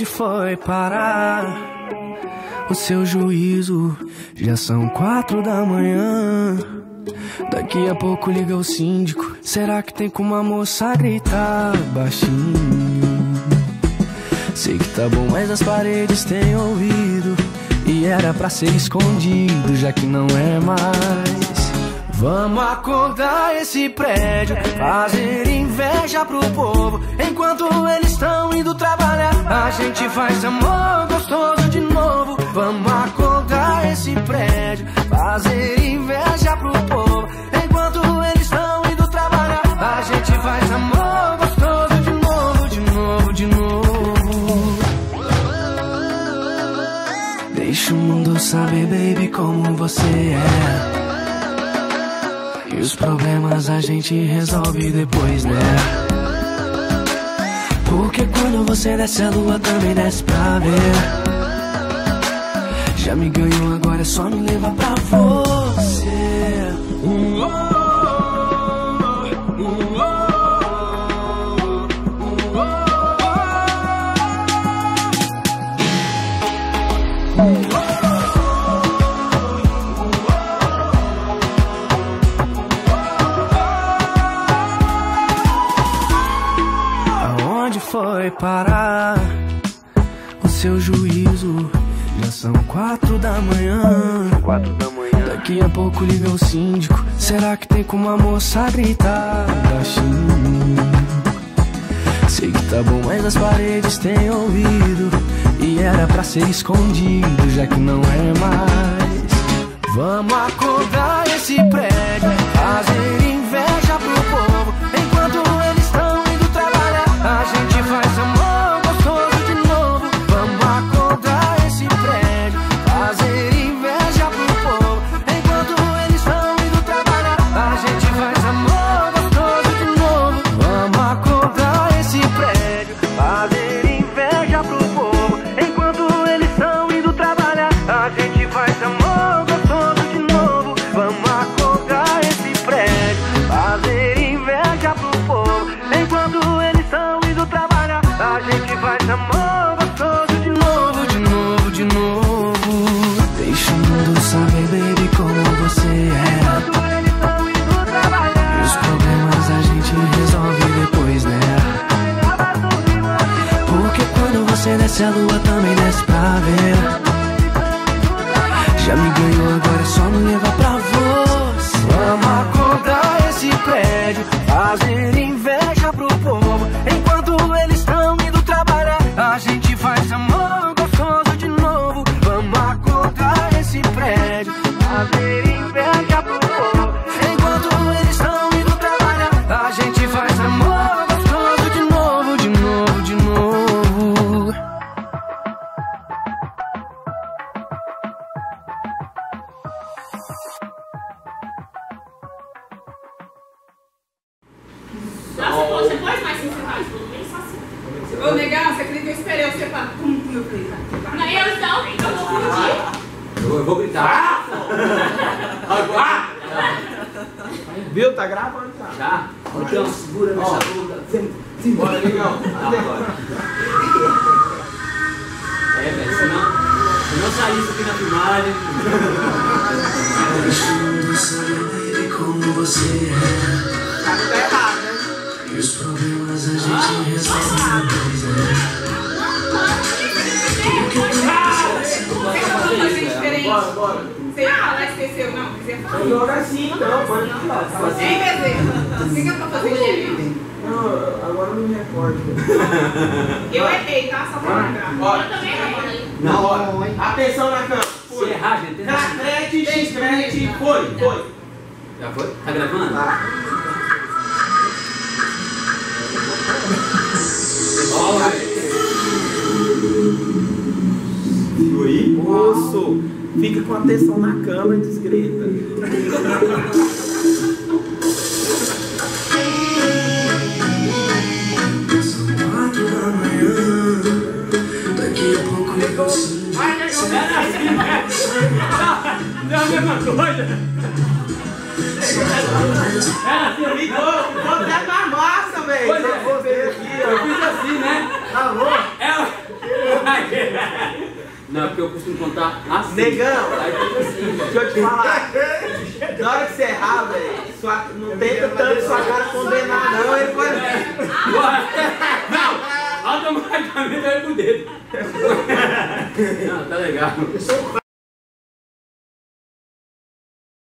onde foi parar o seu juízo? Já são 4 da manhã. Daqui a pouco liga o síndico. Será que tem como a moça gritar baixinho? Sei que tá bom, mas as paredes têm ouvido. E era pra ser escondido, já que não é mais. Vamos acordar esse prédio, fazer inveja pro povo. Enquanto eles estão indo trabalhar, a gente faz amor gostoso de novo. Vamos acordar esse prédio, fazer inveja pro povo. Enquanto eles estão indo trabalhar, a gente faz amor gostoso de novo, de novo, de novo. Deixa o mundo saber, baby, como você é. E os problemas a gente resolve depois, né? Porque quando você desce a lua também desce pra ver. Já me ganhou, agora é só me levar pra você. Foi parar o seu juízo? Já são 4 da manhã. 4 da manhã. Daqui a pouco liga o síndico. Será que tem como a moça gritar baixinho? Sei que tá bom, mas as paredes têm ouvido. E era pra ser escondido, já que não é mais. Vamos acordar esse prédio, fazer inveja pro povo. Enquanto eles estão indo trabalhar, a gente faz amor gostoso de novo. Vamos acordar esse prédio, fazer inveja pro povo. Enquanto eles estão indo trabalhar, a gente faz amor gostoso de novo. Vamos acordar esse prédio, fazer inveja pro povo. Enquanto eles estão indo trabalhar, a gente faz amor gostoso de novo. Vamos acordar esse prédio, fazer inveja pro povo. Enquanto eles estão trabalhar, a gente faz amor gostoso de novo, de novo, de novo. Deixa o mundo saber, baby, como você é. E os problemas a gente resolve depois, né? Porque quando você desce a lua também desce pra ver. Já me ganhou, agora é só me levar pra você. Vamos acordar esse prédio, fazer inveja pro povo. Enquanto eles estão indo trabalhar, a gente faz amor gostoso de novo. Vamos acordar esse prédio, fazer inveja pro povo. Enquanto eles estão indo trabalhar, a gente faz amor gostoso de novo, de novo, de novo. Você pode mais encerrar de tudo, bem só assim. Ô, legal, você acredita que eu esperei você pra... Eu falei, tá. Eu então, eu vou fugir. Eu vou gritar. Ah! Viu? Tá gravando, tá? Tá. Então, segura nessa boca. Simbora, legal. Tá, bora. É, velho, senão sair isso aqui na filmagem. Eu sou como você é. Tá tudo errado, né? E os problemas a gente resolve depois, né? Bora. Você ia falar, esqueceu, não? Você ia falar? Joga assim, então, pode falar. Ei, Bezerra, fica pra fazer xerife. Não, agora não me recordo. Eu errei, tá? Só pra marcar. Eu também errei. Na hora. Atenção na cama. Se errar, gente. Descrete, descrete. Foi. Já foi? Tá gravando? Tá. Olha aí, moço, fica com atenção na cama, discreta. São 4 da manhã. Daqui a pouco liga o sino. Não é a mesma coisa. Vou até pra massa, velho. Eu fiz assim, né? Tá bom? tá assim. Negão, aí fica assim, deixa eu te falar. Na hora que você errar, velho, não tenta tanto sua cara condenar, não, ele foi. Não! Automaticamente vai pro dedo. Não, tá legal.